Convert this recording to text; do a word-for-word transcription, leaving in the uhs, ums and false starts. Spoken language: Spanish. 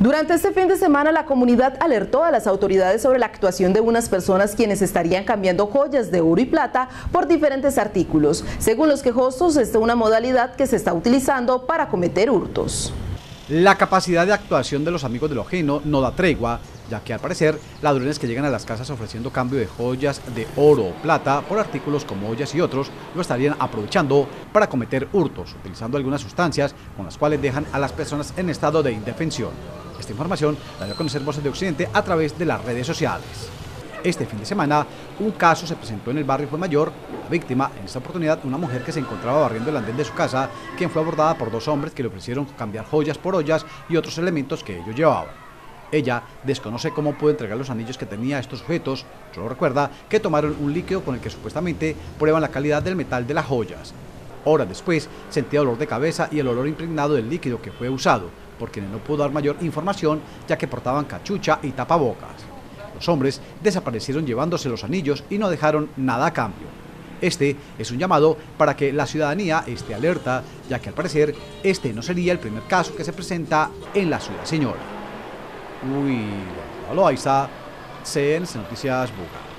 Durante este fin de semana, la comunidad alertó a las autoridades sobre la actuación de unas personas quienes estarían cambiando joyas de oro y plata por diferentes artículos. Según los quejosos, esta es una modalidad que se está utilizando para cometer hurtos. La capacidad de actuación de los amigos de lo ajeno no da tregua, ya que al parecer ladrones que llegan a las casas ofreciendo cambio de joyas de oro o plata por artículos como ollas y otros lo estarían aprovechando para cometer hurtos, utilizando algunas sustancias con las cuales dejan a las personas en estado de indefensión. Esta información la dio a conocer Voces de Occidente a través de las redes sociales. Este fin de semana, un caso se presentó en el barrio Fuenmayor. La víctima, en esta oportunidad, una mujer que se encontraba barriendo el andén de su casa, quien fue abordada por dos hombres que le ofrecieron cambiar joyas por ollas y otros elementos que ellos llevaban. Ella desconoce cómo pudo entregar los anillos que tenía a estos sujetos, solo recuerda que tomaron un líquido con el que supuestamente prueban la calidad del metal de las joyas. Horas después sentía dolor de cabeza y el olor impregnado del líquido que fue usado, por quienes no pudo dar mayor información ya que portaban cachucha y tapabocas. Los hombres desaparecieron llevándose los anillos y no dejaron nada a cambio. Este es un llamado para que la ciudadanía esté alerta, ya que al parecer este no sería el primer caso que se presenta en la ciudad señora. Uy, lo ahí está, C N C Noticias Buga.